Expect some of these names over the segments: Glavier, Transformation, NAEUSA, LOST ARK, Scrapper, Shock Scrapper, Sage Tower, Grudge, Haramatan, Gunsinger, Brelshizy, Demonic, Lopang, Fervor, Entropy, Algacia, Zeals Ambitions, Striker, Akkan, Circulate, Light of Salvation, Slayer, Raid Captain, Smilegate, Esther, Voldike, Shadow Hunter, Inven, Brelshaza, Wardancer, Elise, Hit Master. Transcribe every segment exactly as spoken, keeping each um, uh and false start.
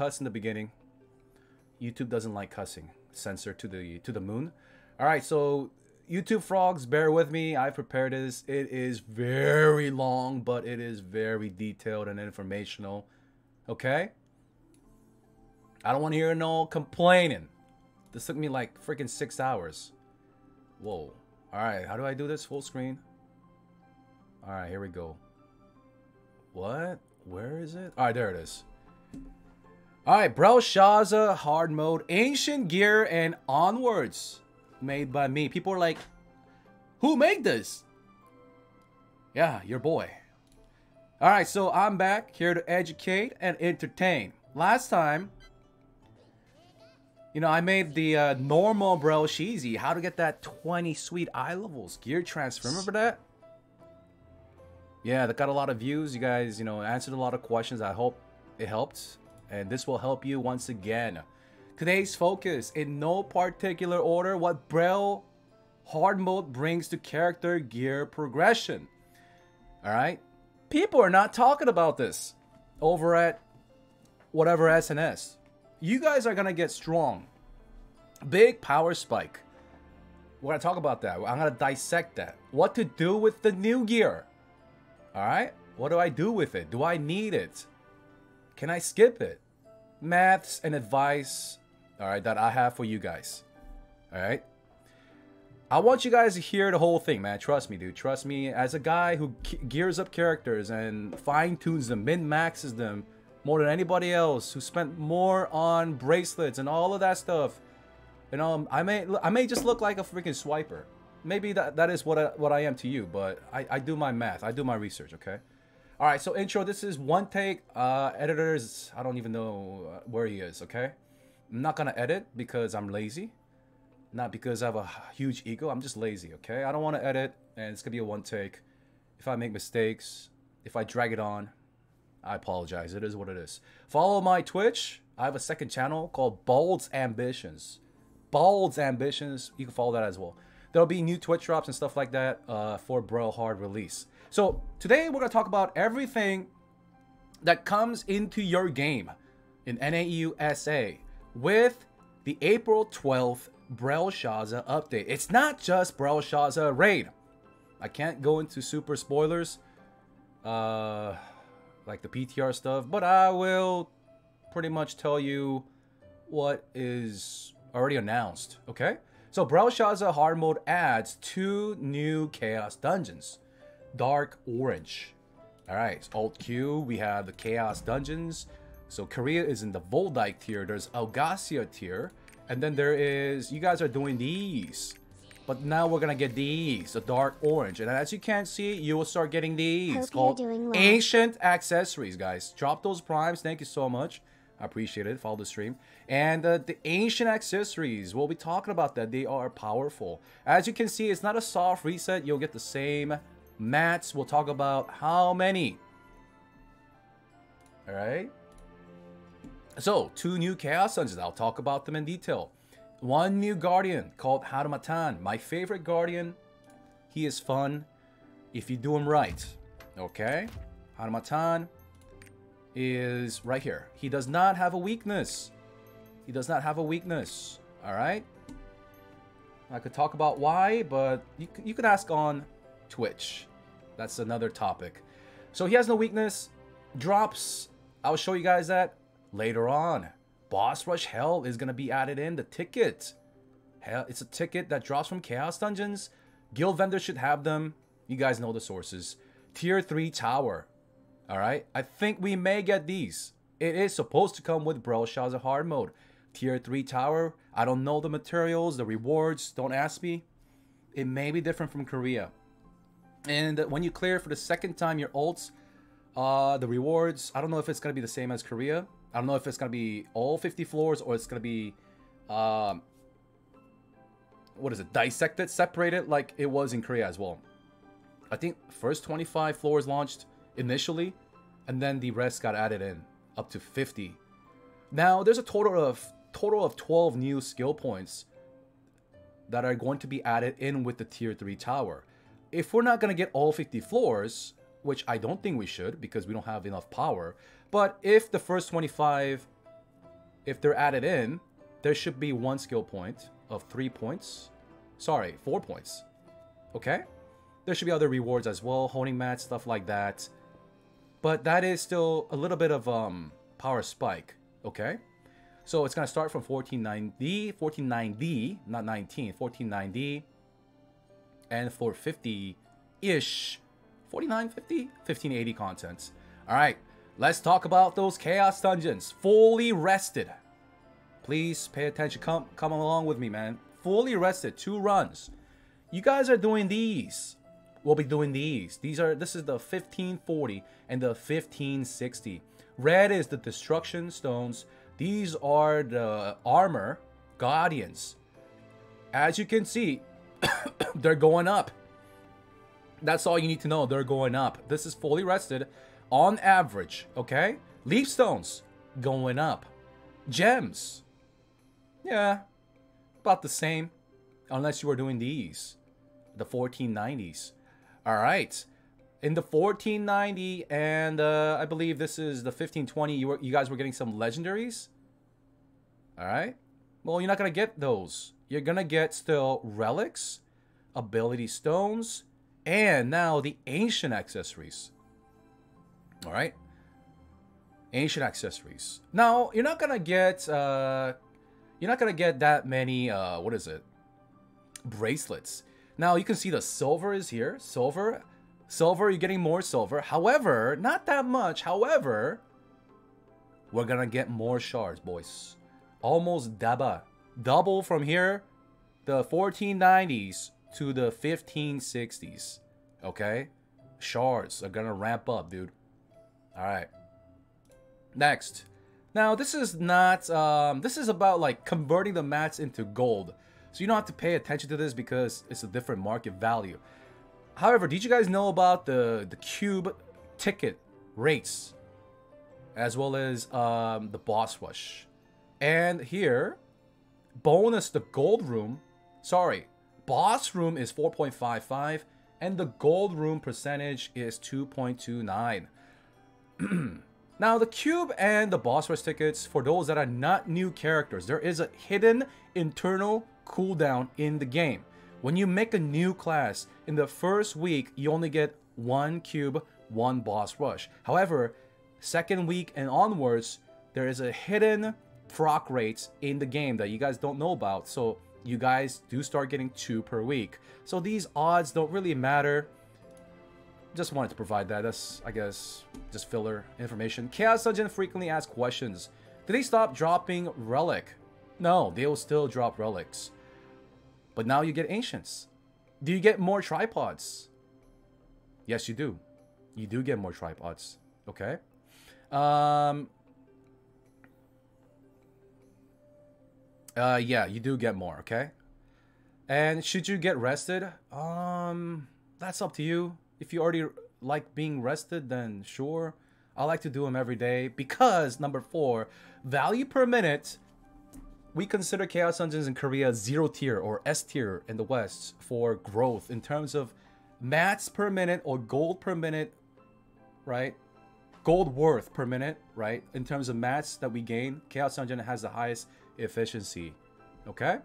cuss in the beginning. YouTube doesn't like cussing. Censor to the to the moon. All right, so YouTube frogs, bear with me. I prepared this. It is very long, but it is very detailed and informational. Okay? I don't want to hear no complaining. This took me like freaking six hours. Whoa. All right, how do I do this? Full screen. All right, here we go. What? Where is it? All right, there it is. All right, Brelshaza, hard mode, ancient gear, and onwards. Made by me. People are like, who made this? Yeah, your boy. All right, so I'm back here to educate and entertain. Last time, you know, I made the uh, normal Brelshizy, how to get that twenty sweet eye levels gear transfer. Remember that? Yeah, that got a lot of views. You guys, you know, answered a lot of questions. I hope it helped, and this will help you once again. Today's focus, in no particular order, what Brel hard mode brings to character gear progression. Alright? People are not talking about this over at whatever S N S. You guys are going to get strong. Big power spike. We're going to talk about that. I'm going to dissect that. What to do with the new gear. Alright? What do I do with it? Do I need it? Can I skip it? Maths and advice. All right, that I have for you guys. All right, I want you guys to hear the whole thing, man. Trust me, dude. Trust me. As a guy who gears up characters and fine-tunes them, min-maxes them more than anybody else, who spent more on bracelets and all of that stuff, you know, I may, I may just look like a freaking swiper. Maybe that that is what I, what I am to you, but I, I do my math. I do my research. Okay. All right, so intro. This is one take. Uh, editors, I don't even know where he is. Okay, I'm not gonna edit because I'm lazy, not because I have a huge ego. I'm just lazy. Okay, I don't want to edit, and it's gonna be a one take. If I make mistakes, if I drag it on, I apologize. It is what it is. Follow my Twitch. I have a second channel called Zeals Ambitions. Zeals Ambitions. You can follow that as well. There'll be new Twitch drops and stuff like that uh, for Brel hard release. So today we're going to talk about everything that comes into your game in N A E U S A with the April twelfth Brelshaza update. It's not just Brelshaza Raid. I can't go into super spoilers, uh, like the P T R stuff, but I will pretty much tell you what is already announced, okay? So Brelshaza hard mode adds two new Chaos Dungeons. Dark Orange. Alright, so Alt Q, we have the Chaos Dungeons. So Korea is in the Voldike tier, there's Algacia tier, and then there is, you guys are doing these, but now we're gonna get these, the Dark Orange, and as you can see, you will start getting these. Hope called you're doing well. Ancient Accessories, guys. Drop those primes, thank you so much. I appreciate it, follow the stream. And uh, the Ancient Accessories, we'll be talking about that, they are powerful. As you can see, it's not a soft reset, you'll get the same mats. We'll talk about how many. All right, so two new Chaos Dungeons, I'll talk about them in detail. One new guardian called Haramatan, my favorite guardian. He is fun if you do him right. Okay, Haramatan is right here. He does not have a weakness. He does not have a weakness. All right, I could talk about why, but you, you could ask on Twitch. That's another topic. So he has no weakness. Drops, I'll show you guys that later on. Boss Rush Hell is going to be added in. The ticket. Hell, it's a ticket that drops from Chaos Dungeons. Guild vendors should have them. You guys know the sources. Tier three Tower. Alright. I think we may get these. It is supposed to come with Brelshaza hard mode. Tier three Tower. I don't know the materials, the rewards. Don't ask me. It may be different from Korea. And when you clear for the second time your ults, uh, the rewards, I don't know if it's going to be the same as Korea. I don't know if it's going to be all fifty floors or it's going to be, um, what is it, dissected, separated like it was in Korea as well. I think first twenty-five floors launched initially, and then the rest got added in, up to fifty. Now, there's a total of, total of twelve new skill points that are going to be added in with the Tier three Tower. If we're not going to get all fifty floors, which I don't think we should because we don't have enough power, but if the first twenty-five if they're added in, there should be one skill point of three points. Sorry, four points. Okay? There should be other rewards as well, honing mats, stuff like that. But that is still a little bit of um power spike. Okay? So it's going to start from fourteen ninety, fourteen ninety, not nineteen, fourteen ninety, and four fifty-ish, forty-nine fifty, fifteen eighty contents. All right, let's talk about those Chaos Dungeons. Fully rested. Please pay attention. Come, come along with me, man. Fully rested, two runs. You guys are doing these. We'll be doing these. These are. This is the fifteen forty and the fifteen sixty. Red is the Destruction Stones. These are the armor guardians. As you can see, they're going up. That's all you need to know. They're going up. This is fully rested on average, okay? Leaf stones going up. Gems. Yeah, about the same. Unless you are doing these. The fourteen nineties. All right. In the fourteen ninety, and uh, I believe this is the fifteen twenty, you, were, you guys were getting some legendaries. Alright. Well, you're not going to get those. You're going to get still relics, ability stones, and now the ancient accessories. Alright. Ancient accessories. Now, you're not going to get, uh, you're not going to get that many, uh, what is it? Bracelets. Now, you can see the silver is here. Silver... Silver, you're getting more silver. However, not that much. However, we're gonna get more shards, boys. Almost double. Double from here, the fourteen nineties to the fifteen sixties. Okay? Shards are gonna ramp up, dude. Alright. Next. Now, this is not... Um, this is about, like, converting the mats into gold. So you don't have to pay attention to this because it's a different market value. However, did you guys know about the, the cube ticket rates, as well as um, the boss rush? And here, bonus the gold room, sorry, boss room is four point five five, and the gold room percentage is two point two nine. Now, the cube and the boss rush tickets, for those that are not new characters, there is a hidden internal cooldown in the game. When you make a new class, in the first week, you only get one cube, one boss rush. However, second week and onwards, there is a hidden proc rate in the game that you guys don't know about. So you guys do start getting two per week. So these odds don't really matter. Just wanted to provide that. That's, I guess, just filler information. Chaos Dungeon frequently asked questions. Did they stop dropping relic? No, they will still drop relics. But now you get ancients. Do you get more tripods? Yes, you do. You do get more tripods. Okay. Um, uh, yeah, you do get more. Okay. And should you get rested? Um, that's up to you. If you already like being rested, then sure. I like to do them every day because, number four, value per minute... We consider Chaos Dungeons in Korea zero tier or S tier in the West for growth in terms of mats per minute or gold per minute, right? Gold worth per minute, right? In terms of mats that we gain, Chaos Dungeon has the highest efficiency, okay?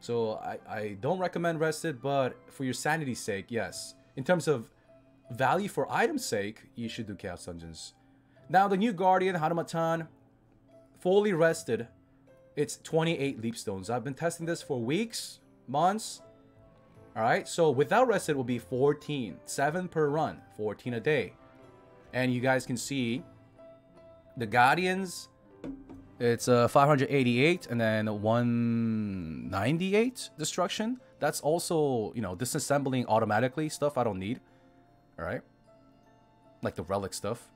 So I, I don't recommend rested, but for your sanity's sake, yes. In terms of value for item's sake, you should do Chaos Dungeons. Now the new Guardian, Haramatan, fully rested. It's twenty-eight leap stones. I've been testing this for weeks, months. All right, so without rest, it will be fourteen, seven per run, fourteen a day. And you guys can see the Guardians, it's uh, five hundred eighty-eight and then one ninety-eight destruction. That's also, you know, disassembling automatically stuff I don't need. All right, like the relic stuff.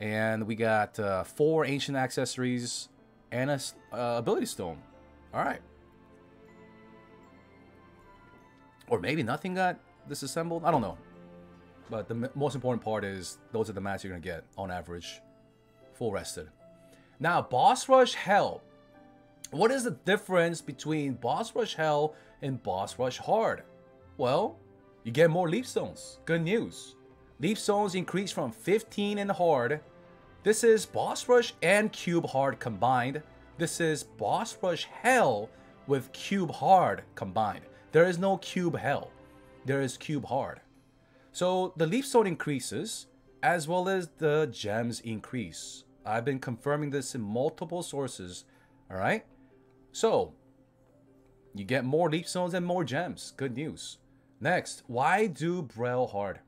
And we got uh, four ancient accessories and a uh, ability stone. All right. Or maybe nothing got disassembled. I don't know. But the m most important part is those are the mats you're going to get on average. Full rested. Now, Boss Rush Hell. What is the difference between Boss Rush Hell and Boss Rush Hard? Well, you get more leaf stones. Good news. Leaf stones increase from fifteen in Hard This is Boss Rush and Cube Hard combined. This is Boss Rush Hell with Cube Hard combined. There is no Cube Hell. There is Cube Hard. So the Leaf Stone increases as well as the gems increase. I've been confirming this in multiple sources. Alright? So you get more Leaf Stones and more gems. Good news. Next, why do Brel hard?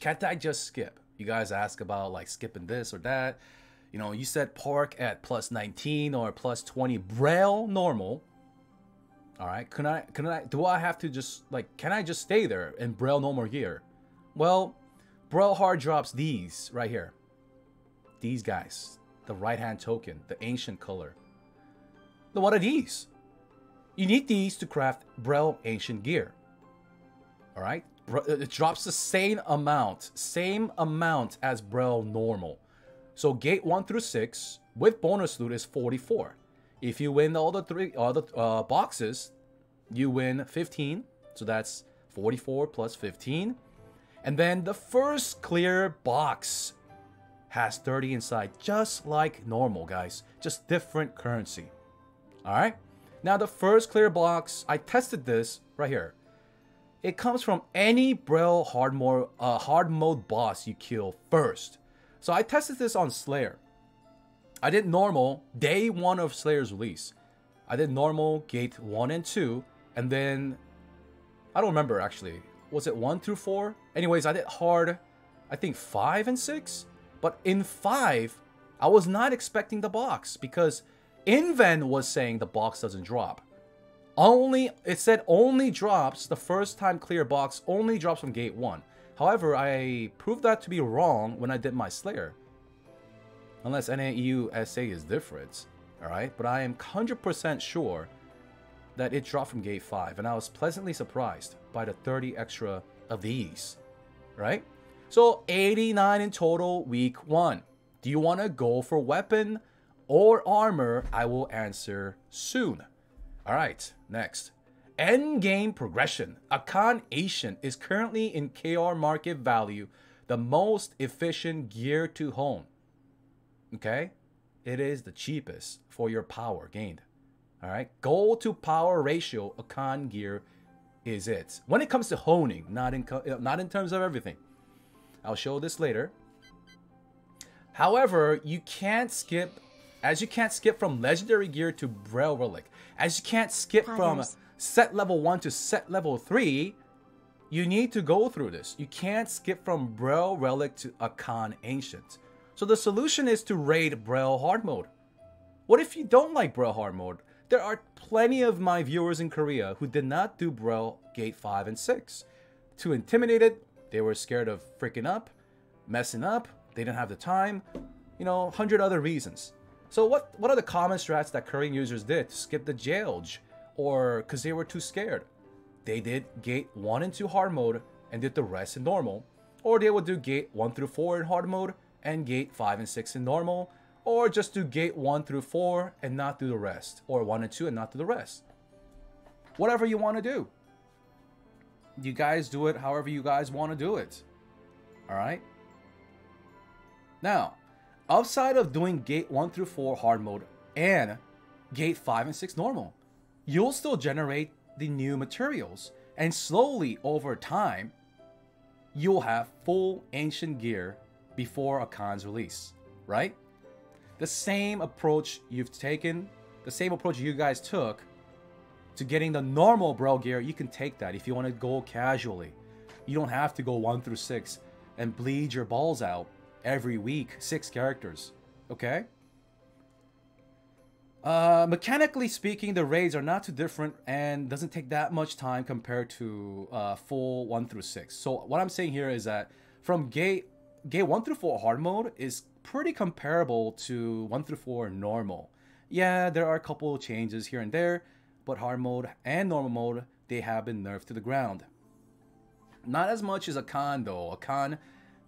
Can't I just skip? You guys ask about like skipping this or that. You know, you said park at plus nineteen or plus twenty. Brel normal. Alright, can I, can I, do I have to just, like, can I just stay there and Brel normal gear? Well, Brel hard drops these right here. These guys. The right hand token. The ancient color. Now what are these? You need these to craft Brel ancient gear. Alright? It drops the same amount. Same amount as Brel normal. So gate one through six with bonus loot is forty-four. If you win all the three all the uh, boxes, you win fifteen. So that's forty-four plus fifteen. And then the first clear box has thirty inside, just like normal, guys. Just different currency. All right. Now the first clear box, I tested this right here. It comes from any Brel hard mode, uh, hard mode boss you kill first. So I tested this on Slayer. I did normal day one of Slayer's release. I did normal gate one and two, and then I don't remember actually. Was it one through four? Anyways, I did hard, I think five and six. But in five, I was not expecting the box because Inven was saying the box doesn't drop. Only it said only drops the first time clear box only drops from gate one. However, I proved that to be wrong when I did my Slayer. Unless NAEUSA is different, alright? But I am one hundred percent sure that it dropped from gate five, and I was pleasantly surprised by the thirty extra of these, right? So eighty-nine in total week one. Do you want to go for weapon or armor? I will answer soon. Alright, next. Endgame progression. Akkan Asian is currently in K R market value, the most efficient gear to hone. Okay, it is the cheapest for your power gained. All right, goal to power ratio, Akkan gear is it. When it comes to honing, not in not in terms of everything. I'll show this later. However, you can't skip, as you can't skip from legendary gear to Brel relic, as you can't skip from set level one to set level three. You need to go through this. You can't skip from Brel relic to Akkan ancient. So the solution is to raid Brel hard mode. What if you don't like Brel hard mode? There are plenty of my viewers in Korea who did not do Brel gate five and six. Too intimidated, they were scared of freaking up, messing up, they didn't have the time, you know, one hundred other reasons. So what, what are the common strats that Korean users did to skip the jailge or because they were too scared? They did gate one and two hard mode and did the rest in normal, or they would do gate one through four in hard mode and gate five and six in normal, or just do gate one through four and not do the rest, or one and two and not do the rest. Whatever you want to do. You guys do it however you guys want to do it. Alright? Now, outside of doing gate one through four hard mode and gate five and six normal, you'll still generate the new materials, and slowly over time, you'll have full ancient gear before Akkan's release, right? The same approach you've taken, the same approach you guys took to getting the normal Brel gear, you can take that if you want to go casually. You don't have to go one through six and bleed your balls out every week, six characters, okay? Uh, mechanically speaking, the raids are not too different and doesn't take that much time compared to uh, full one through six. So what I'm saying here is that from gate Gate one through four hard mode is pretty comparable to one through four normal. Yeah, there are a couple of changes here and there, but hard mode and normal mode, they have been nerfed to the ground. Not as much as Akkan though. Akkan,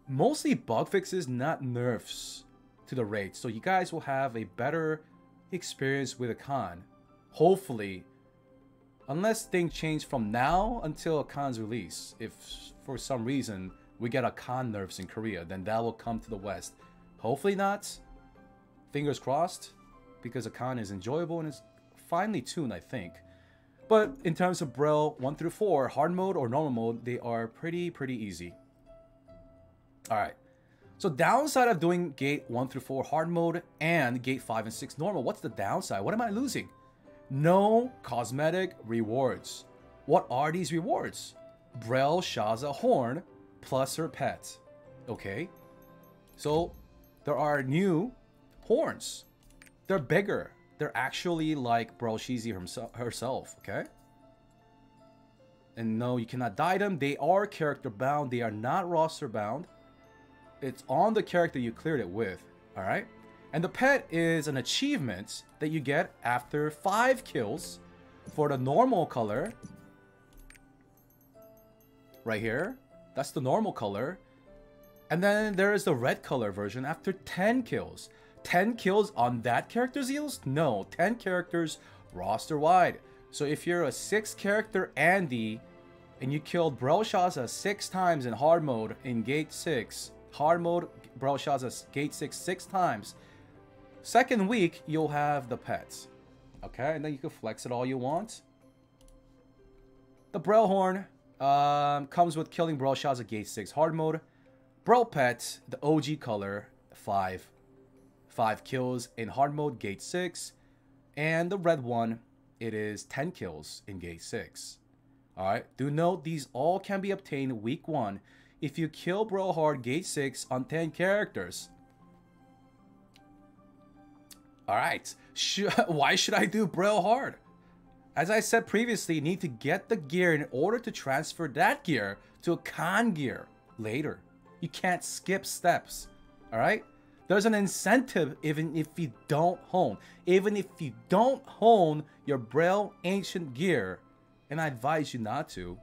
mostly bug fixes, not nerfs to the raid. So you guys will have a better experience with Akkan, hopefully. Unless things change from now until Akkan's release. If for some reason we get Akkan nerfs in Korea, then that will come to the West Hopefully not. Fingers crossed, because Akkan is enjoyable and it's finely tuned, I think. But in terms of Brel one through four, hard mode or normal mode, they are pretty, pretty easy. Alright, so downside of doing gate one through four hard mode and gate five and six normal, what's the downside? What am I losing? No cosmetic rewards. What are these rewards? Brelshaza Horn plus her pet. Okay, so there are new horns. They're bigger. They're actually like Brelshizy herself, okay? And no, you cannot dye them. They are character bound. They are not roster bound. It's on the character you cleared it with, all right? And the pet is an achievement that you get after five kills for the normal color. Right here, that's the normal color. And then there is the red color version after ten kills. ten kills on that character, Zeals? No, ten characters roster wide. So if you're a six character Andy and you killed Brelshaza six times in hard mode in gate six, hard mode Brelshaza gate six six times, second week you'll have the pets. Okay, and then you can flex it all you want. The Brel Horn um, comes with killing Brelshaza gate six hard mode. Brel Pet, the O G color, five. five kills in hard mode, gate six. And the red one, it is ten kills in gate six. Alright, do note these all can be obtained week one if you kill Bro Hard gate six on ten characters. Alright, why should I do Bro Hard? As I said previously, you need to get the gear in order to transfer that gear to Akkan gear later. You can't skip steps, alright? There's an incentive even if you don't hone. Even if you don't hone your Brel Ancient gear, and I advise you not to,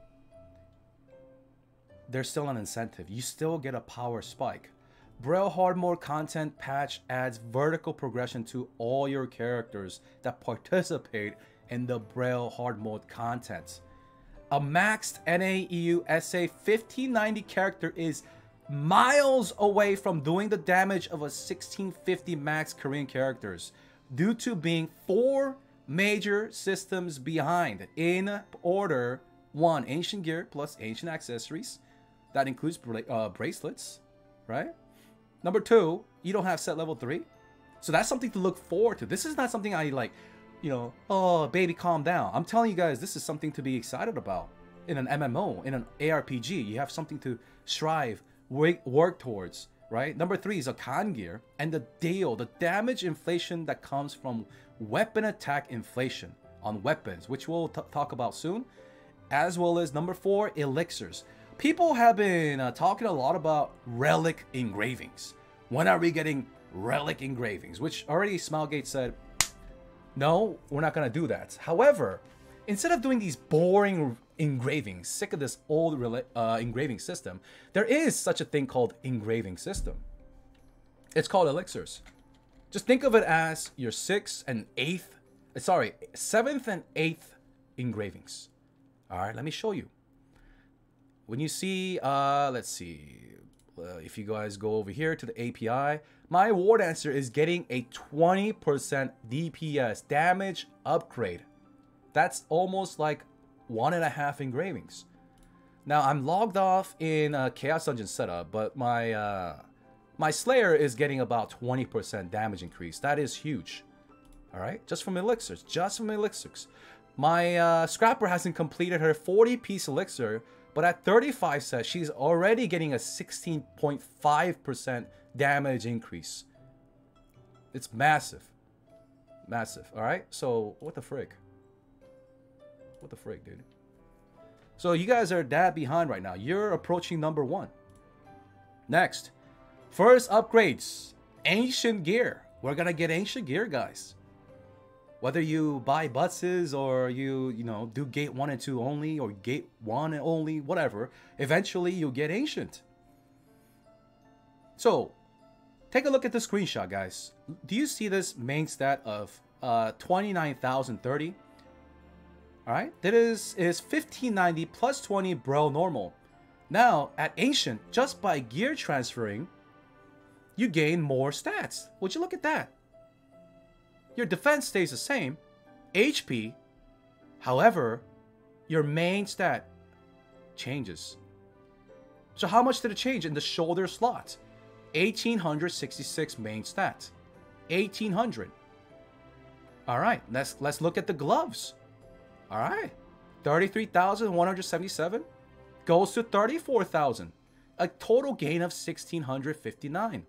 there's still an incentive. You still get a power spike. Brel Hardmode content patch adds vertical progression to all your characters that participate in the Brel Hardmode content. A maxed NAEUSA fifteen ninety character is miles away from doing the damage of a sixteen fifty max Korean characters due to being four major systems behind in order. One, ancient gear plus ancient accessories. That includes bra uh, bracelets, right? Number two, you don't have set level three. So that's something to look forward to. This is not something I like, you know, oh, baby, calm down. I'm telling you guys, this is something to be excited about. In an M M O, in an A R P G, you have something to strive work towards, right? Number three is Akkan gear and the deal, the damage inflation that comes from weapon attack inflation on weapons, which we'll talk about soon, as well as number four, elixirs. People have been uh, talking a lot about relic engravings. When are we getting relic engravings? Which already Smilegate said, no, we're not gonna do that. However, instead of doing these boring engraving, sick of this old uh, engraving system, there is such a thing called engraving system. It's called elixirs. Just think of it as your sixth and eighth, sorry, seventh and eighth engravings. All right, let me show you. When you see, uh, let's see, uh, if you guys go over here to the A P I, my Wardancer is getting a twenty percent D P S damage upgrade. That's almost like one and a half engravings. Now I'm logged off in a Chaos Dungeon setup, but my uh, my Slayer is getting about twenty percent damage increase. That is huge. All right, just from elixirs, just from elixirs. My uh, Scrapper hasn't completed her forty piece elixir, but at thirty-five sets, she's already getting a sixteen point five percent damage increase. It's massive, massive. All right, so what the frick? What the frick, dude? So you guys are that behind right now. You're approaching number one. Next, first upgrades, ancient gear. We're gonna get ancient gear, guys. Whether you buy buses or you, you know, do gate one and two only or gate one and only, whatever, eventually you'll get ancient. So take a look at the screenshot, guys. Do you see this main stat of uh, twenty-nine thousand thirty? Alright, that is, is fifteen ninety plus twenty Brel normal. Now, at Ancient, just by gear transferring, you gain more stats. Would you look at that? Your defense stays the same, H P, however, your main stat changes. So how much did it change in the shoulder slot? eighteen sixty-six main stat. eighteen hundred. Alright, let's, let's look at the gloves. Alright. thirty-three thousand one hundred seventy-seven goes to thirty-four thousand. A total gain of one thousand six hundred fifty-nine.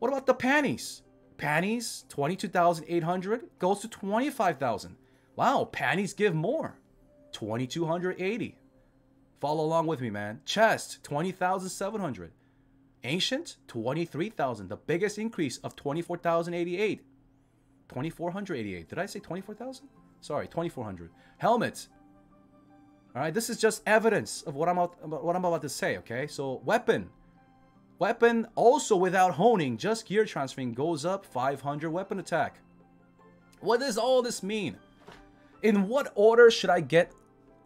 What about the panties? Panties, twenty-two thousand eight hundred goes to twenty-five thousand. Wow, panties give more. twenty-two eighty. Follow along with me, man. Chest, twenty thousand seven hundred. Ancient, twenty-three thousand. The biggest increase of twenty-four thousand eighty-eight. twenty-four eighty-eight. Did I say twenty-four thousand? Sorry, twenty-four hundred. Helmets. All right, this is just evidence of what I'm out, what I'm about to say, okay? So, weapon. Weapon, also without honing, just gear transferring, goes up five hundred weapon attack. What does all this mean? In what order should I get...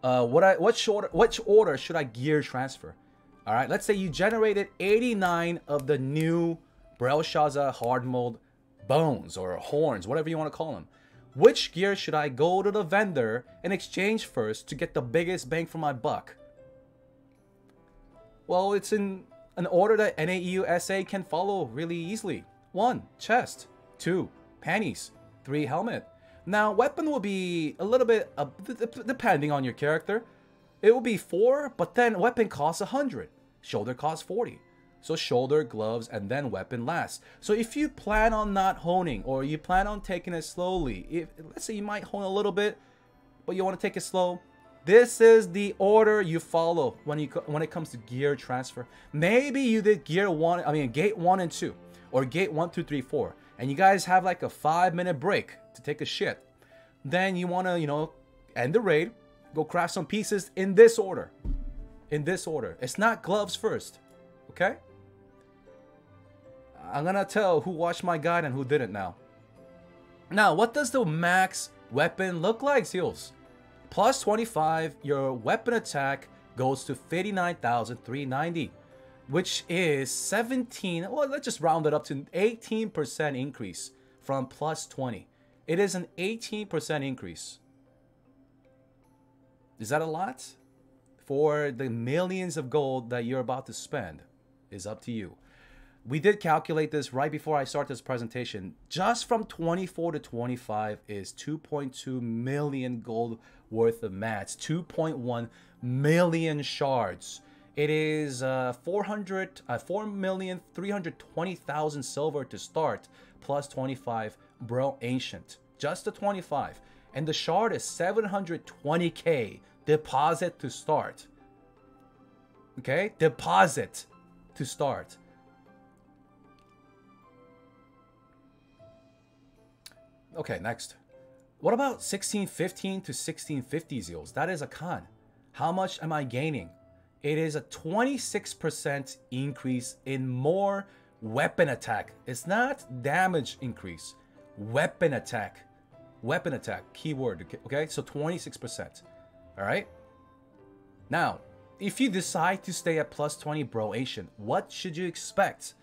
Uh, what I what short which order should I gear transfer? All right, let's say you generated eighty-nine of the new Brelshaza hard mode bones or horns, whatever you want to call them. Which gear should I go to the vendor and exchange first to get the biggest bang for my buck? Well, it's in an order that NAEUSA can follow really easily. One, chest. Two, panties. Three, helmet. Now, weapon will be a little bit, uh, depending on your character, it will be four, but then weapon costs one hundred, shoulder costs forty. So shoulder, gloves, and then weapon last. So if you plan on not honing, or you plan on taking it slowly, if, let's say you might hone a little bit, but you want to take it slow, this is the order you follow when, you, when it comes to gear transfer. Maybe you did gear one, I mean gate one and two, or gate one, two, three, four, and you guys have like a five minute break to take a shit. Then you want to, you know, end the raid, go craft some pieces in this order. In this order. It's not gloves first, okay? I'm gonna tell who watched my guide and who didn't now. Now, what does the max weapon look like, Zeals? Plus twenty-five, your weapon attack goes to fifty-nine thousand three hundred ninety, which is seventeen, well, let's just round it up to an eighteen percent increase from plus twenty. It is an eighteen percent increase. Is that a lot? For the millions of gold that you're about to spend, is up to you. We did calculate this right before I start this presentation. Just from twenty-four to twenty-five is two point two million gold worth of mats, two point one million shards. It is uh, four hundred, uh, four million three hundred twenty thousand silver to start, plus twenty-five Bro Ancient. Just the twenty-five. And the shard is seven hundred twenty K deposit to start. Okay? Deposit to start. Okay, next. What about sixteen fifteen to sixteen fifty, Zeals? That is a con. How much am I gaining? It is a twenty-six percent increase in more weapon attack. It's not damage increase. Weapon attack. Weapon attack. Keyword. Okay, so twenty-six percent. Alright? Now, if you decide to stay at plus twenty Bro Ancient, what should you expect?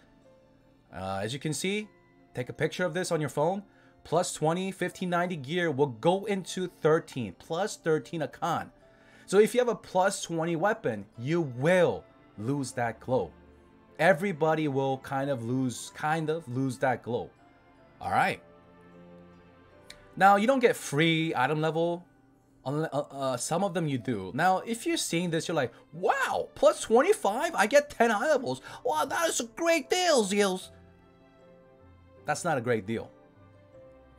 Uh, as you can see, take a picture of this on your phone. Plus twenty, fifteen ninety gear will go into thirteen. Plus thirteen Akkan. So if you have a plus twenty weapon, you will lose that glow. Everybody will kind of lose, kind of lose that glow. All right. Now, you don't get free item level. Uh, uh, some of them you do. Now, if you're seeing this, you're like, wow, plus twenty-five, I get ten item levels. Wow, that is a great deal, Zeals. That's not a great deal.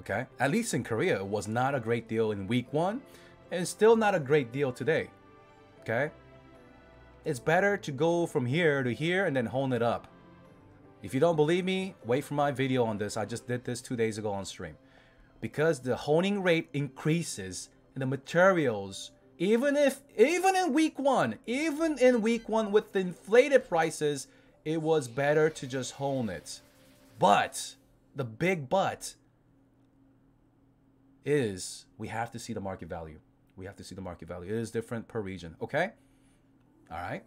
Okay? At least in Korea, it was not a great deal in week one. And still not a great deal today, okay? It's better to go from here to here and then hone it up. If you don't believe me, wait for my video on this. I just did this two days ago on stream. Because the honing rate increases and the materials, even if, even in week one, even in week one with the inflated prices, it was better to just hone it. But, the big but is we have to see the market value. We have to see the market value. It is different per region, okay? All right.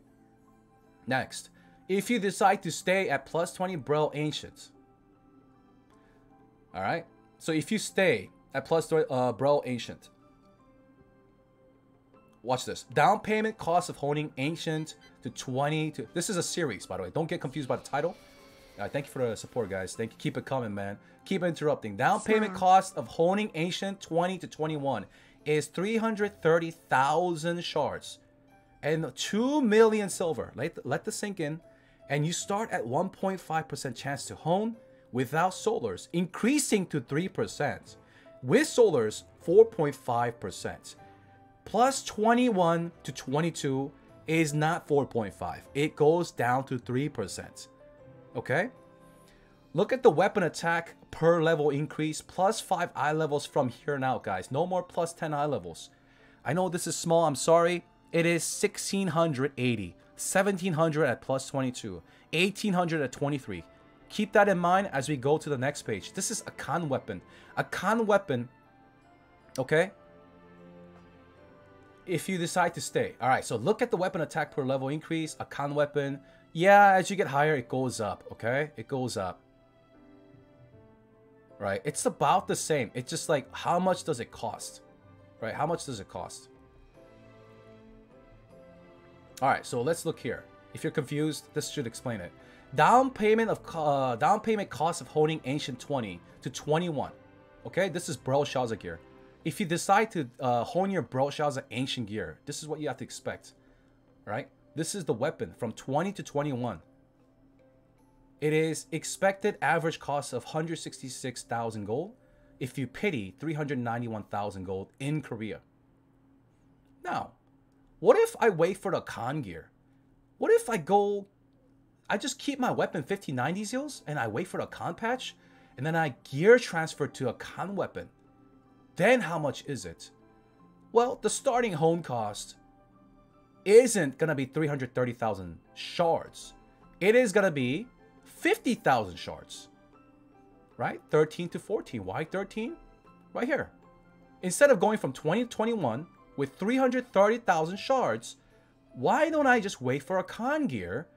Next, if you decide to stay at plus twenty Brel Ancient. Alright, so if you stay at plus twenty uh, Brel Ancient, watch this. Down payment cost of honing Ancient to twenty. To, this is a series, by the way. Don't get confused by the title. Uh, thank you for the support, guys. Thank you. Keep it coming, man. Keep interrupting. Down payment cost of honing Ancient twenty to twenty-one is three hundred thirty thousand shards and two million silver. Let, let this sink in. And you start at one point five percent chance to hone without solars, increasing to three percent. With solars, four point five percent. Plus twenty-one to twenty-two is not four point five. It goes down to three percent. Okay? Look at the weapon attack per level increase. Plus five eye levels from here on out, guys. No more plus ten eye levels. I know this is small. I'm sorry. It is sixteen eighty. seventeen hundred at plus twenty-two. eighteen hundred at twenty-three. Keep that in mind as we go to the next page. This is Akkan weapon. Akkan weapon. Okay? If you decide to stay. Alright, so look at the weapon attack per level increase. Akkan weapon. Yeah, as you get higher, it goes up, okay? It goes up. Right? It's about the same. It's just like, how much does it cost? Right? How much does it cost? Alright, so let's look here. If you're confused, this should explain it. Down payment of uh, down payment cost of holding Ancient twenty to twenty-one. Okay? This is Brelshaza gear. If you decide to uh, hone your Brelshaza Ancient gear, this is what you have to expect. Right? This is the weapon from twenty to twenty-one. It is expected average cost of one hundred sixty-six thousand gold. If you pity, three hundred ninety-one thousand gold in Korea. Now, what if I wait for the Akkan gear? What if I go... I just keep my weapon fifteen ninety Zeals and I wait for the Akkan patch. And then I gear transfer to a Akkan weapon. Then how much is it? Well, the starting home cost... isn't gonna be three hundred thirty thousand shards. It is gonna be fifty thousand shards, right? thirteen to fourteen. Why thirteen? Right here. Instead of going from twenty to twenty-one with three hundred thirty thousand shards, why don't I just wait for Akkan gear,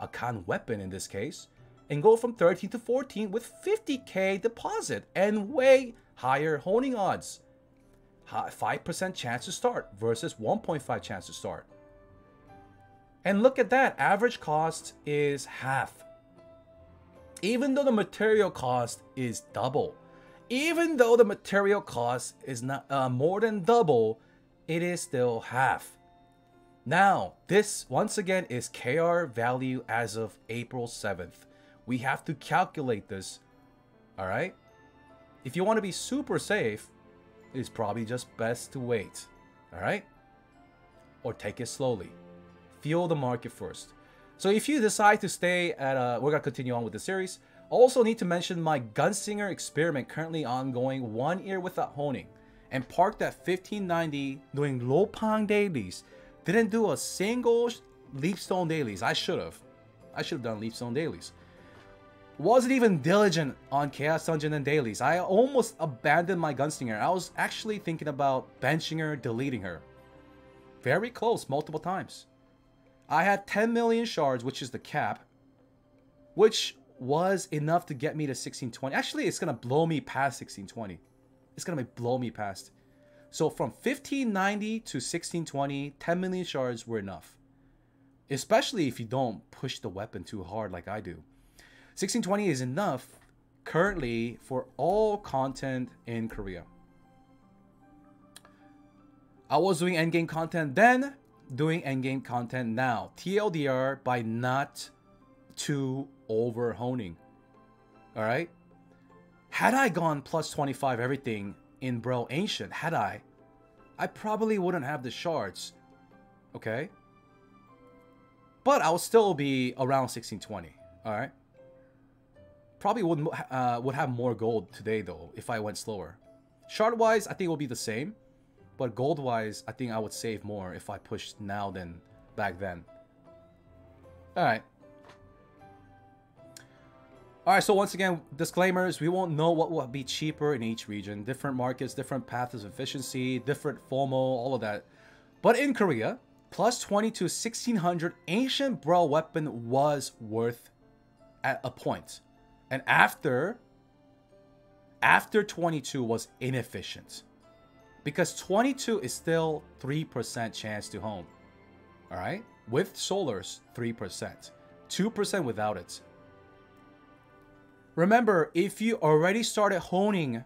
Akkan weapon in this case, and go from thirteen to fourteen with fifty K deposit and way higher honing odds? five percent chance to start versus one point five chance to start. And look at that, average cost is half. Even though the material cost is double. Even though the material cost is not uh, more than double, it is still half. Now, this once again is K R value as of April seventh. We have to calculate this, all right? If you want to be super safe, it's probably just best to wait, all right? Or take it slowly. Fuel the market first. So if you decide to stay at uh we're gonna continue on with the series. Also need to mention my Gunsinger experiment currently ongoing, one year without honing, and parked at fifteen ninety doing Lopang dailies. Didn't do a single Leapstone dailies. I should have. I should have done Leapstone dailies. Wasn't even diligent on Chaos Dungeon and dailies. I almost abandoned my Gunsinger. I was actually thinking about benching her, deleting her. Very close multiple times. I had ten million shards, which is the cap, which was enough to get me to sixteen twenty. Actually, it's going to blow me past sixteen twenty. It's going to blow me past. So from fifteen ninety to sixteen twenty, ten million shards were enough. Especially if you don't push the weapon too hard like I do. sixteen twenty is enough currently for all content in Korea. I was doing endgame content then. Doing endgame content now. T L D R by not too over honing. Alright? Had I gone plus twenty-five everything in Brel Ancient, had I, I probably wouldn't have the shards. Okay? But I'll still be around sixteen twenty. Alright? Probably would, uh, would have more gold today though if I went slower. Shard wise, I think it will be the same. But gold-wise, I think I would save more if I pushed now than back then. Alright. Alright, so once again, disclaimers. We won't know what will be cheaper in each region. Different markets, different paths of efficiency, different FOMO, all of that. But in Korea, plus twenty to sixteen hundred ancient brawl weapon was worth at a point, and after after twenty-two was inefficient because twenty-two is still three percent chance to home. All right, with solars three percent, two percent without it. Remember, if you already started honing,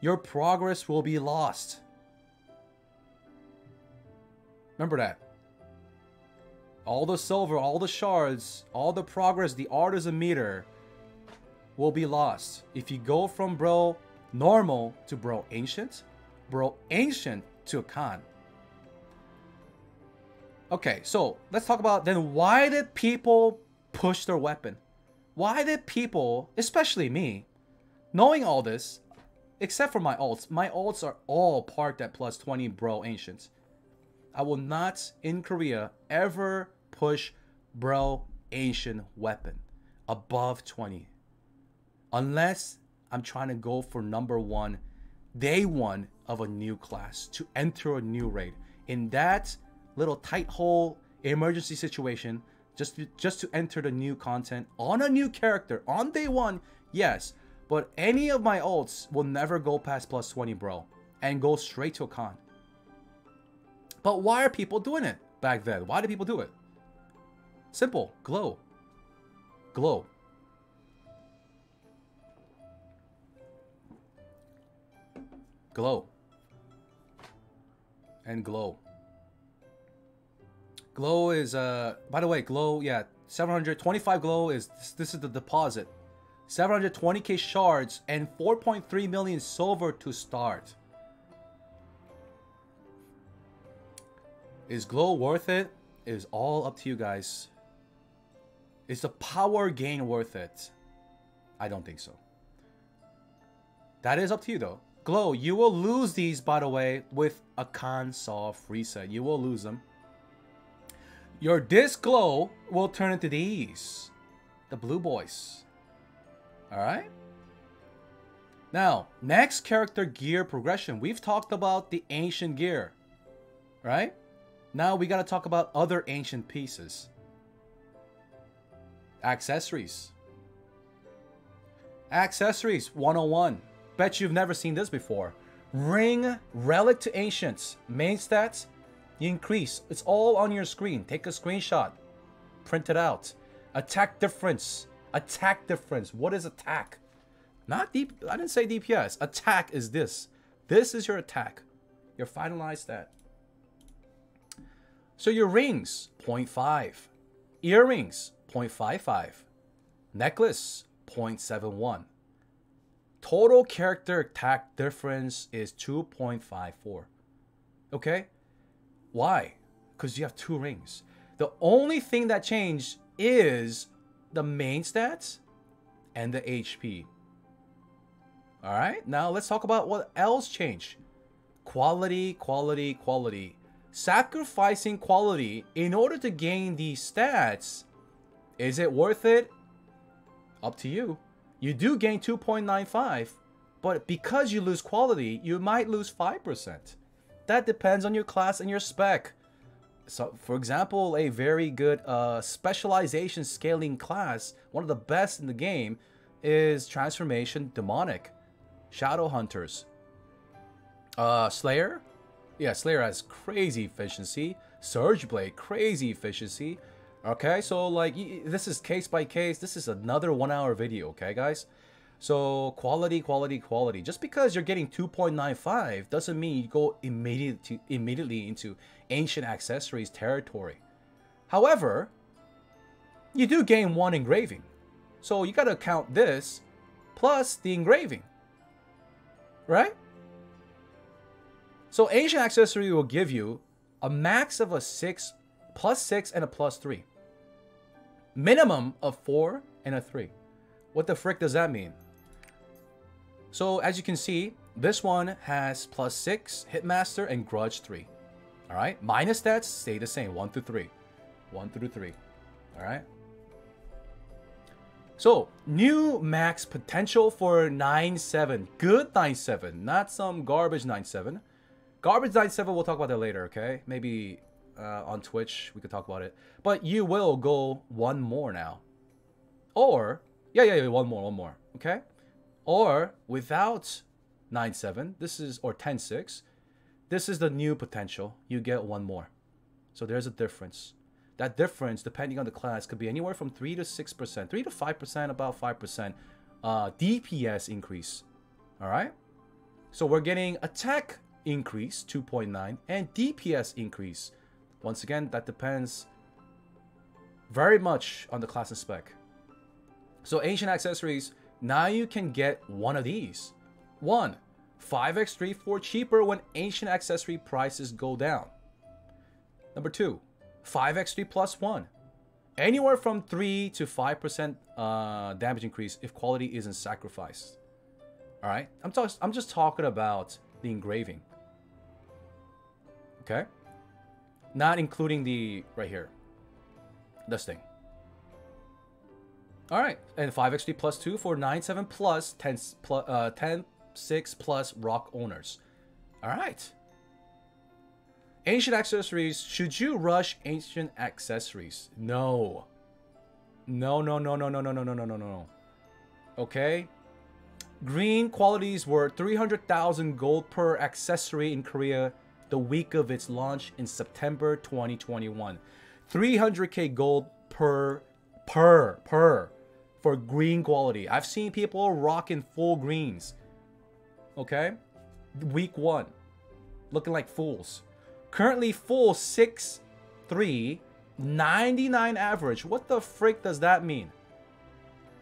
your progress will be lost. Remember that. All the silver, all the shards, all the progress, the artisan meter will be lost. If you go from bro normal to bro ancient, bro ancient to Akkan. Okay, so let's talk about then why did people push their weapon? Why did people, especially me, knowing all this, except for my alts, my alts are all parked at plus twenty bro ancients. I will not, in Korea, ever push bro ancient weapon above twenty. Unless I'm trying to go for number one, day one of a new class to enter a new raid. In that little tight hole emergency situation, just to, just to enter the new content on a new character on day one, yes. But any of my ults will never go past plus twenty bro and go straight to Akkan. But why are people doing it back then? Why do people do it? Simple. Glow. Glow. Glow. And glow. Glow is, uh, by the way, glow, yeah, seven hundred twenty-five glow is, this, this is the deposit. seven hundred twenty K shards and four point three million silver to start. Is glow worth it? It is all up to you guys. Is the power gain worth it? I don't think so. That is up to you though. Glow, you will lose these, by the way, with Akkan soft reset. You will lose them. Your disc glow will turn into these. The blue boys. Alright? Now, next character gear progression. We've talked about the ancient gear. Right? Now we gotta talk about other ancient pieces. Accessories. Accessories one oh one. Bet you've never seen this before. Ring Relic to Ancients. Main stats, you increase. It's all on your screen. Take a screenshot. Print it out. Attack difference. Attack difference. What is attack? Not deep. I didn't say D P S. Attack is this. This is your attack. You finalize that. So your rings, zero point five. Earrings, zero point five five. Necklace, zero point seven one. Total character attack difference is two point five four. Okay? Why? Because you have two rings. The only thing that changed is the main stats and the H P. All right, now let's talk about what else changed. Quality, quality, quality. Sacrificing quality in order to gain these stats. Is it worth it? Up to you. You do gain two point nine five, but because you lose quality, you might lose five percent. That depends on your class and your spec. So, for example, a very good uh, specialization scaling class, one of the best in the game, is Transformation Demonic, Shadow Hunters, uh, Slayer. Yeah, Slayer has crazy efficiency. Surge Blade, crazy efficiency. Okay, so like this is case by case. This is another one-hour video, okay, guys? So quality, quality, quality. Just because you're getting two point nine five doesn't mean you go immediately immediately into ancient accessories territory. However, you do gain one engraving, so you gotta count this plus the engraving, right? So ancient accessory will give you a max of a six, plus six and a plus three. Minimum of four and a three. What the frick does that mean? So as you can see, this one has plus six, Hit Master, and Grudge three. All right, minus stats stay the same, one through three, one through three. All right. So new max potential for nine seven, good nine seven, not some garbage nine seven. Garbage nine seven, we'll talk about that later, okay? Maybe uh, on Twitch. We could talk about it. But you will go one more now. Or, yeah, yeah, yeah, one more, one more. Okay? Or, without nine seven, this is, or ten six, this is the new potential. You get one more. So there's a difference. That difference, depending on the class, could be anywhere from three to six percent. three to five percent, about five percent uh, D P S increase. Alright? So we're getting attack increase, two point nine, and D P S increase. Once again, that depends very much on the class and spec. So ancient accessories, now you can get one of these. One, five by three for cheaper when ancient accessory prices go down. Number two, five by three plus one. Anywhere from three to five percent uh, damage increase if quality isn't sacrificed. Alright, I'm, I'm just talking about the engraving. Okay? Not including the, right here. This thing. Alright, and five by three plus two for nine seven plus ten six plus rock owners. Alright. Ancient accessories. Should you rush ancient accessories? No. No, no, no, no, no, no, no, no, no, no, no. Okay? Green qualities were three hundred thousand gold per accessory in Korea the week of its launch in September twenty twenty-one. three hundred K gold per, per, per, for green quality. I've seen people rocking full greens. Okay? Week one. Looking like fools. Currently full six three, ninety-nine average. What the frick does that mean?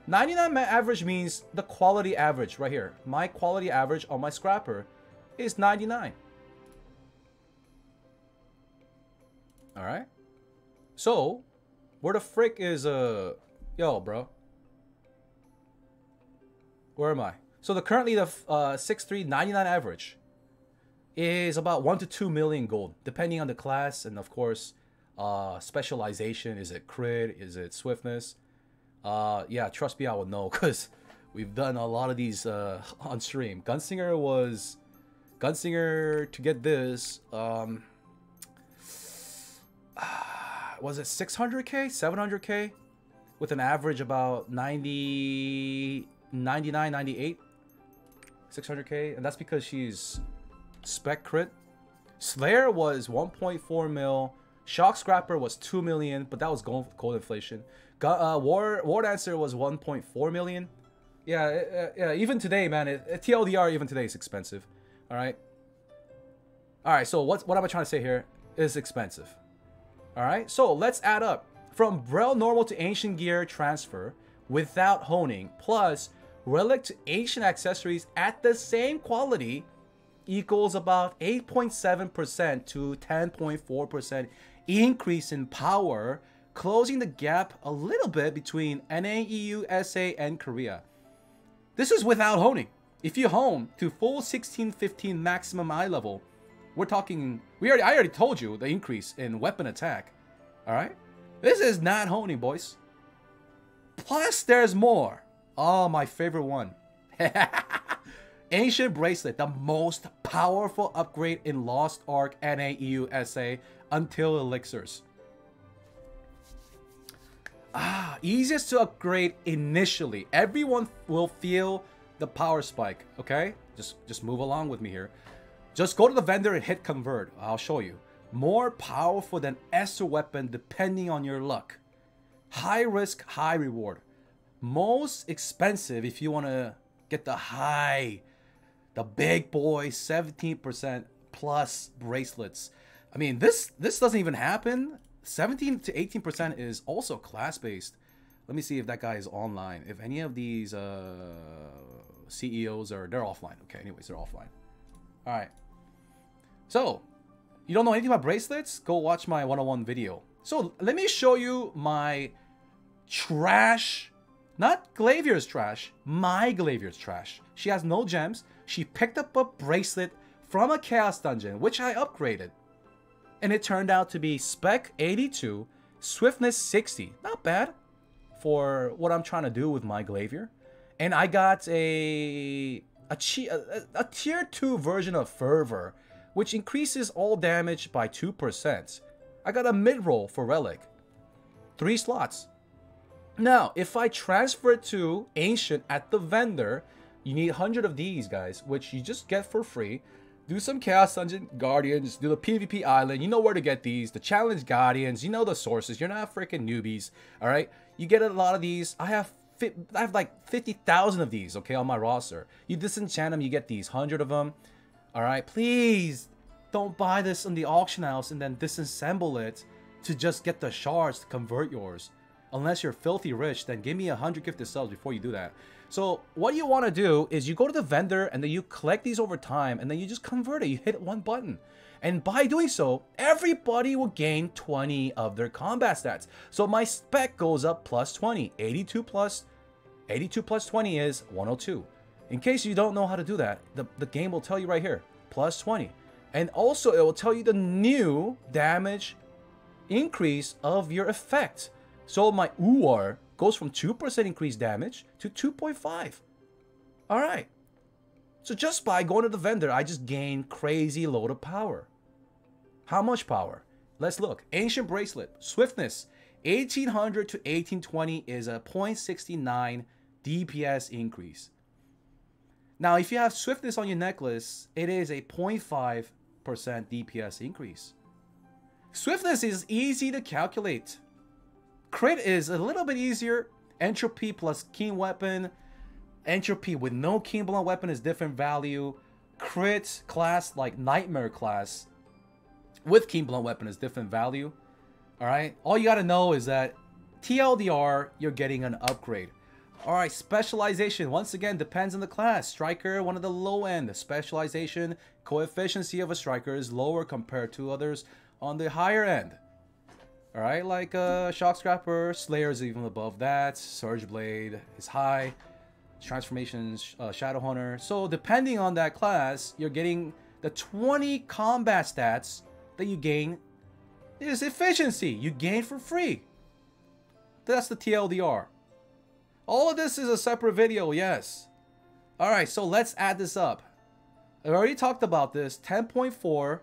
ninety-nine average means the quality average right here. My quality average on my Scrapper is ninety-nine. Alright. So, where the frick is... Uh, yo, bro. Where am I? So, the currently the uh, six three, ninety-nine average is about one to two million gold. Depending on the class and, of course, uh, specialization. Is it crit? Is it swiftness? Uh, yeah, trust me, I would know, because we've done a lot of these uh, on stream. Gunsinger was... Gunsinger, to get this, um... was it six hundred K? seven hundred K? With an average about ninety... ninety-nine, ninety-eight? six hundred K? And that's because she's spec crit. Slayer was one point four mil. Shock Scrapper was two million, but that was gold, gold inflation. Uh, War Wardancer was one point four million. Yeah, uh, yeah. Even today, man, it, it, T L D R even today is expensive. All right. All right. So what's what am I trying to say here? It's expensive. All right. So let's add up from Brel normal to ancient gear transfer without honing plus relic to ancient accessories at the same quality equals about eight point seven percent to ten point four percent increase in power. Closing the gap a little bit between N A E U S A and Korea. This is without honing. If you hone to full sixteen fifteen maximum eye level, we're talking, we already, I already told you the increase in weapon attack. All right, this is not honing, boys. Plus there's more. Oh, my favorite one. Ancient Bracelet, the most powerful upgrade in Lost Ark N A E U S A until Elixirs. Ah, easiest to upgrade initially. Everyone will feel the power spike, okay? Just just move along with me here. Just go to the vendor and hit convert. I'll show you. More powerful than Esther weapon depending on your luck. High risk, high reward. Most expensive if you want to get the high, the big boy seventeen percent plus bracelets. I mean, this this doesn't even happen. seventeen to eighteen percent is also class-based. Let me see if that guy is online. If any of these uh, C E Os are... They're offline. Okay, anyways, they're offline. All right. So, you don't know anything about bracelets? Go watch my one oh one video. So, let me show you my trash. Not Glavier's trash. My Glavier's trash. She has no gems. She picked up a bracelet from a Chaos Dungeon, which I upgraded. And it turned out to be spec eighty-two, swiftness sixty. Not bad for what I'm trying to do with my Glavier. And I got a a, a, a tier two version of Fervor, which increases all damage by two percent. I got a mid-roll for Relic. Three slots. Now, if I transfer it to Ancient at the vendor, you need one hundred of these guys, which you just get for free. Do some Chaos Dungeon Guardians, do the PvP Island, you know where to get these. The Challenge Guardians, you know the sources, you're not freaking newbies, alright? You get a lot of these. I have I have like fifty thousand of these, okay, on my roster. You disenchant them, you get these, one hundred of them. Alright, please don't buy this in the auction house and then disassemble it to just get the shards to convert yours. Unless you're filthy rich, then give me one hundred gifted subs before you do that. So what you want to do is you go to the vendor and then you collect these over time and then you just convert it. You hit one button. And by doing so, everybody will gain twenty of their combat stats. So my spec goes up plus twenty. eighty-two plus, eighty-two plus twenty is one oh two. In case you don't know how to do that, the, the game will tell you right here. Plus twenty. And also it will tell you the new damage increase of your effect. So my U A R goes from two percent increased damage to two point five. Alright. So just by going to the vendor, I just gained crazy load of power. How much power? Let's look. Ancient Bracelet. Swiftness. eighteen hundred to eighteen twenty is a zero point six nine D P S increase. Now, if you have Swiftness on your necklace, it is a zero point five percent D P S increase. Swiftness is easy to calculate. Crit is a little bit easier. Entropy plus Keen Weapon. Entropy with no Keen Blunt Weapon is different value. Crit class, like Nightmare class, with Keen Blunt Weapon is different value. Alright, all you gotta know is that T L D R, you're getting an upgrade. Alright, specialization, once again, depends on the class. Striker, one of the low end. The specialization coefficient of a striker is lower compared to others on the higher end. Alright, like uh, Shock Scrapper, Slayer is even above that, Surge Blade is high, Transformation, uh, Shadow Hunter. So depending on that class, you're getting the twenty combat stats that you gain is efficiency. You gain for free. That's the T L D R. All of this is a separate video, yes. Alright, so let's add this up. I already talked about this, ten point four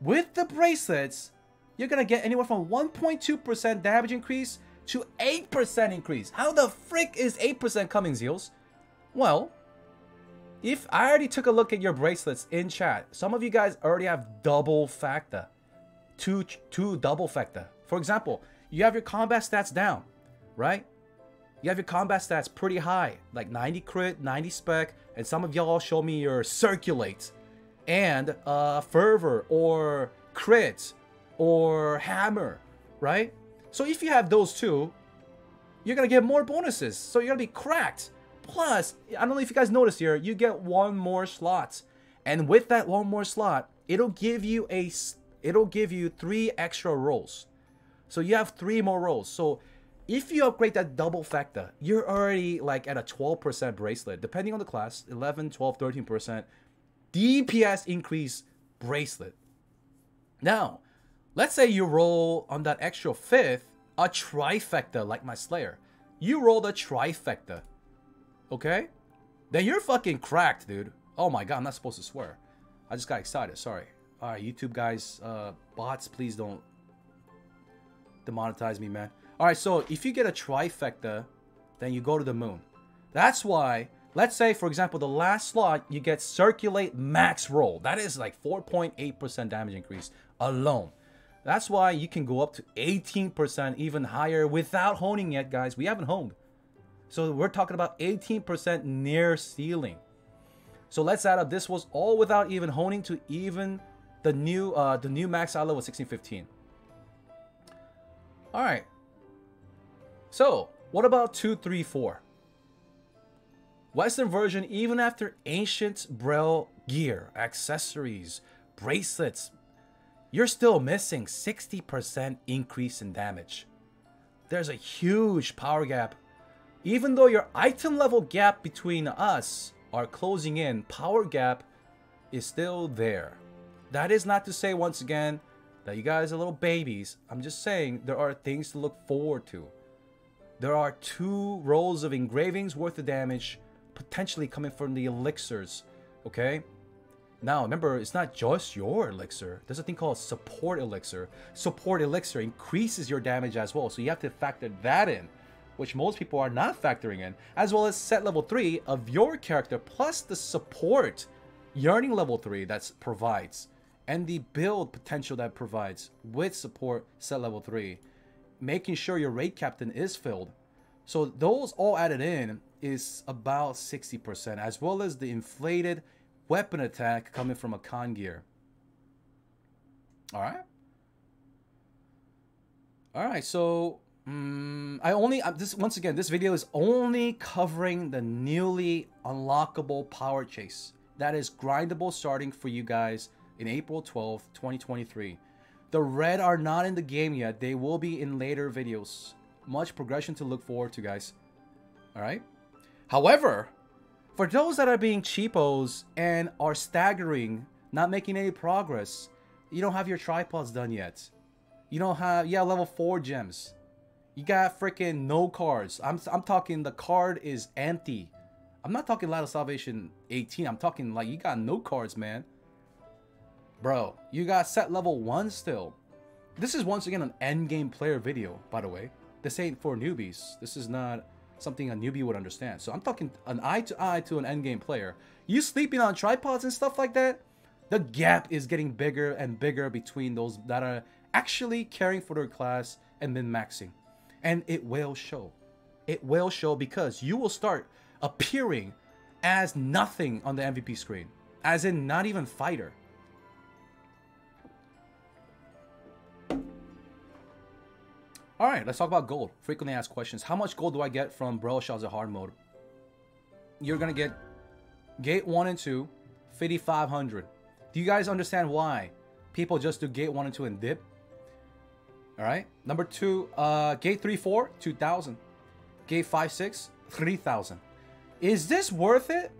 with the bracelets. You're gonna get anywhere from one point two percent damage increase to eight percent increase. How the frick is eight percent coming, Zeals? Well, if I already took a look at your bracelets in chat, some of you guys already have double factor. Two, two double factor. For example, you have your combat stats down, right? You have your combat stats pretty high, like ninety crit, ninety spec, and some of y'all show me your Circulate and uh, Fervor or Crit or Hammer, right? So if you have those two, you're gonna get more bonuses, so you're gonna be cracked. Plus, I don't know if you guys noticed here, you get one more slot, and with that one more slot, it'll give you a it'll give you three extra rolls, so you have three more rolls. So if you upgrade that double factor, you're already like at a twelve percent bracelet, depending on the class, eleven, twelve, thirteen percent D P S increase bracelet. Now let's say you roll on that extra fifth, a trifecta like my Slayer. You roll the trifecta, okay? Then you're fucking cracked, dude. Oh my god, I'm not supposed to swear. I just got excited, sorry. Alright, YouTube guys, uh, bots, please don't demonetize me, man. Alright, so if you get a trifecta, then you go to the moon. That's why, let's say, for example, the last slot, you get Circulate max roll. That is like four point eight percent damage increase alone. That's why you can go up to eighteen percent, even higher, without honing yet, guys. We haven't honed. So we're talking about eighteen percent near ceiling. So let's add up. This was all without even honing to even the new uh, the new max outlet was sixteen fifteen. All right. So what about two three four? Western version, even after Ancient Braille gear, accessories, bracelets, you're still missing sixty percent increase in damage. There's a huge power gap. Even though your item level gap between us are closing in, power gap is still there. That is not to say, once again, that you guys are little babies. I'm just saying there are things to look forward to. There are two rolls of engravings worth of damage potentially coming from the elixirs, okay? Now, remember, it's not just your elixir. There's a thing called support elixir. Support elixir increases your damage as well, so you have to factor that in, which most people are not factoring in, as well as set level three of your character, plus the support yearning level three that provides, and the build potential that provides with support set level three, making sure your raid captain is filled. So those all added in is about sixty percent, as well as the inflated weapon attack coming from Akkan gear. Alright. Alright, so um, I only uh, this once again, this video is only covering the newly unlockable power chase that is grindable starting for you guys in April twelfth twenty twenty-three. The red are not in the game yet. They will be in later videos. Much progression to look forward to, guys. Alright? However, for those that are being cheapos and are staggering, not making any progress, you don't have your tripods done yet. You don't have, yeah, level four gems. You got freaking no cards. I'm, I'm talking the card is empty. I'm not talking Light of Salvation eighteen. I'm talking like you got no cards, man. Bro, you got set level one still. This is once again an endgame player video, by the way. This ain't for newbies. This is not something a newbie would understand. So I'm talking an eye to eye to an endgame player. You sleeping on tripods and stuff like that? The gap is getting bigger and bigger between those that are actually caring for their class and min-maxing. And it will show. It will show because you will start appearing as nothing on the M V P screen. As in not even fighter. Alright, let's talk about gold. Frequently asked questions. How much gold do I get from Brelshaza hard mode? You're going to get gate one and two, fifty-five hundred. Do you guys understand why people just do gate one and two and dip? Alright. Number two, uh, gate three, four, two thousand. Gate five, six, three thousand. Is this worth it?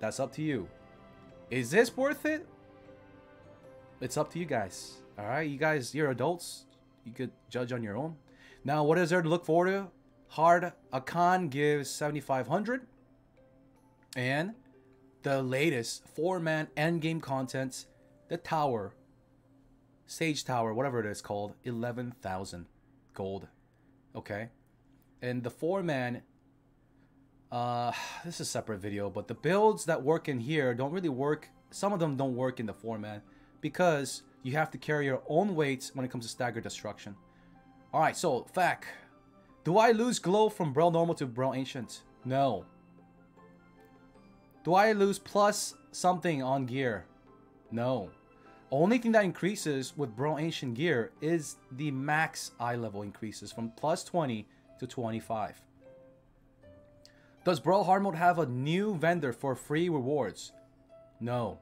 That's up to you. Is this worth it? It's up to you guys. Alright, you guys, you're adults. You could judge on your own. Now, what is there to look forward to? Hard Akkan gives seventy-five hundred. And the latest four-man endgame content, the tower, Sage Tower, whatever it is called, eleven thousand gold. Okay. And the four-man, uh, this is a separate video, but the builds that work in here don't really work. Some of them don't work in the four-man because you have to carry your own weights when it comes to staggered destruction. Alright, so, fact. Do I lose glow from Brel Normal to Brel Ancient? No. Do I lose plus something on gear? No. Only thing that increases with Brel Ancient gear is the max eye level increases from plus twenty to twenty-five. Does Brel Hard Mode have a new vendor for free rewards? No.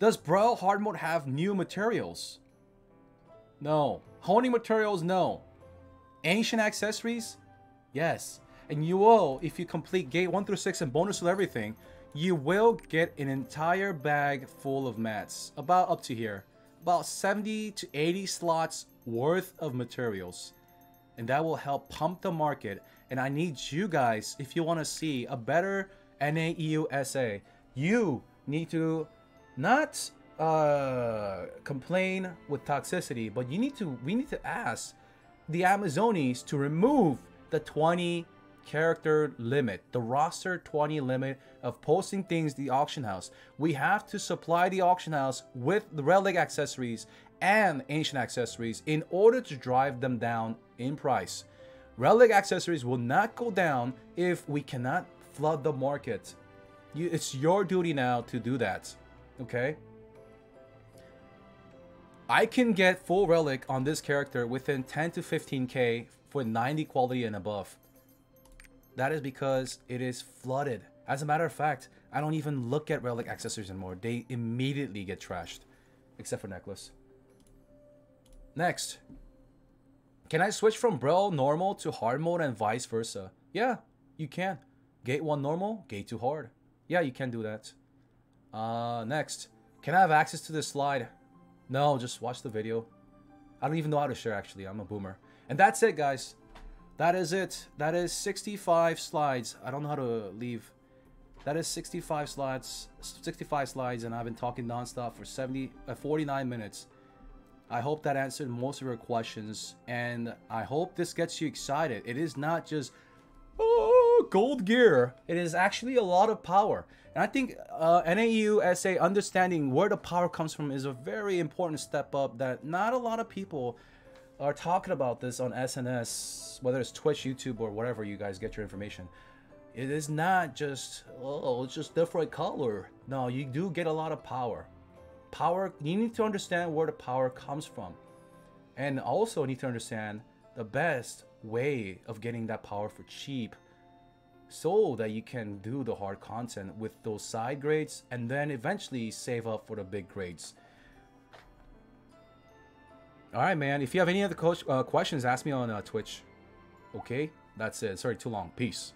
Does Brel Hard Mode have new materials? No. Honing materials, no. Ancient accessories? Yes. And you will, if you complete gate one through six and bonus to everything, you will get an entire bag full of mats. About up to here. About seventy to eighty slots worth of materials. And that will help pump the market. And I need you guys, if you want to see a better NAEUSA, you need to not uh complain with toxicity, but you need to we need to ask the Amazonis to remove the twenty character limit, the roster twenty limit of posting things to the auction house. We have to supply the auction house with the relic accessories and ancient accessories in order to drive them down in price. Relic accessories will not go down if we cannot flood the market. You, it's your duty now to do that. Okay, I can get full relic on this character within ten to fifteen K for ninety quality and above. That is because it is flooded. As a matter of fact, I don't even look at relic accessories anymore. They immediately get trashed, except for necklace. Next, can I switch from Brel normal to hard mode and vice versa? Yeah, you can. Gate one normal, gate two hard. Yeah, you can do that. Uh, next. Can I have access to this slide? No, just watch the video. I don't even know how to share, actually. I'm a boomer. And that's it, guys. That is it. That is sixty-five slides. I don't know how to leave. That is sixty-five slides, sixty-five slides, and I've been talking non-stop for seventy, uh, forty-nine minutes. I hope that answered most of your questions, and I hope this gets you excited. It is not just, oh, gold gear. It is actually a lot of power. And I think uh, N A E U S A understanding where the power comes from is a very important step up that not a lot of people are talking about this on S N S, whether it's Twitch, YouTube, or whatever you guys get your information. It is not just, oh, it's just different color. No, you do get a lot of power. Power, you need to understand where the power comes from. And also need to understand the best way of getting that power for cheap, so that you can do the hard content with those side grades and then eventually save up for the big grades. All right, man, if you have any other coach, uh, questions, ask me on uh, Twitch. Okay, that's it. Sorry, too long. Peace.